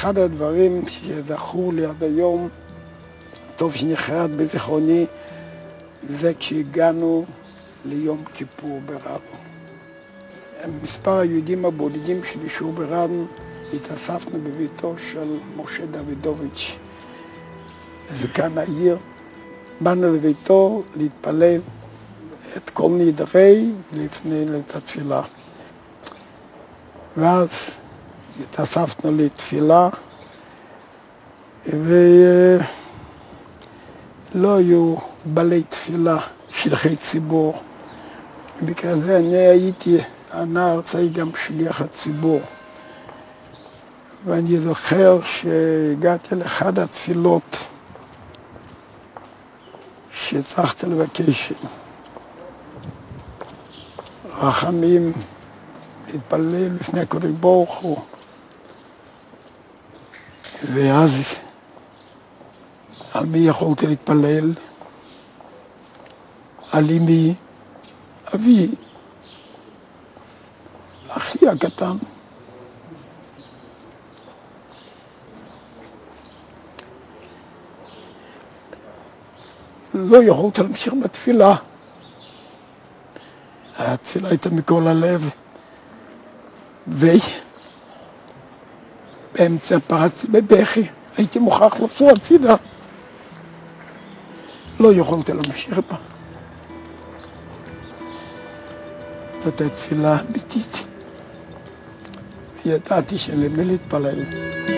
אחד הדברים שזכו לי עד היום, טוב שנחרד בזיכרוני, זה כשהגענו ליום כיפור ברדון. מספר היהודים הבודדים שנשארו ברדון, התאספנו בביתו של משה דוידוביץ', זקן העיר. באנו לביתו להתפלל את כל נדרי לפני התפילה. ואז התאספנו לתפילה, ולא היו בעלי תפילה, שליחי ציבור. בגלל זה אני הייתי, הנער צעיר, גם שליח הציבור. ואני זוכר שהגעתי לאחד התפילות שצריכתי לבקש רחמים, להתפלל לפני הקדוש ברוך הוא. ואז על מי יכולתי להתפלל? על אמי, אבי, אחי הקטן. לא יכולתי להמשיך בתפילה. התפילה הייתה מכל הלב. ובאמצע פרצתי בבכי, הייתי מוכרח לצאת הצידה. לא יכולתי להמשיך בה. זאת הייתה תפילה אמיתית. ידעתי שלמי להתפלל.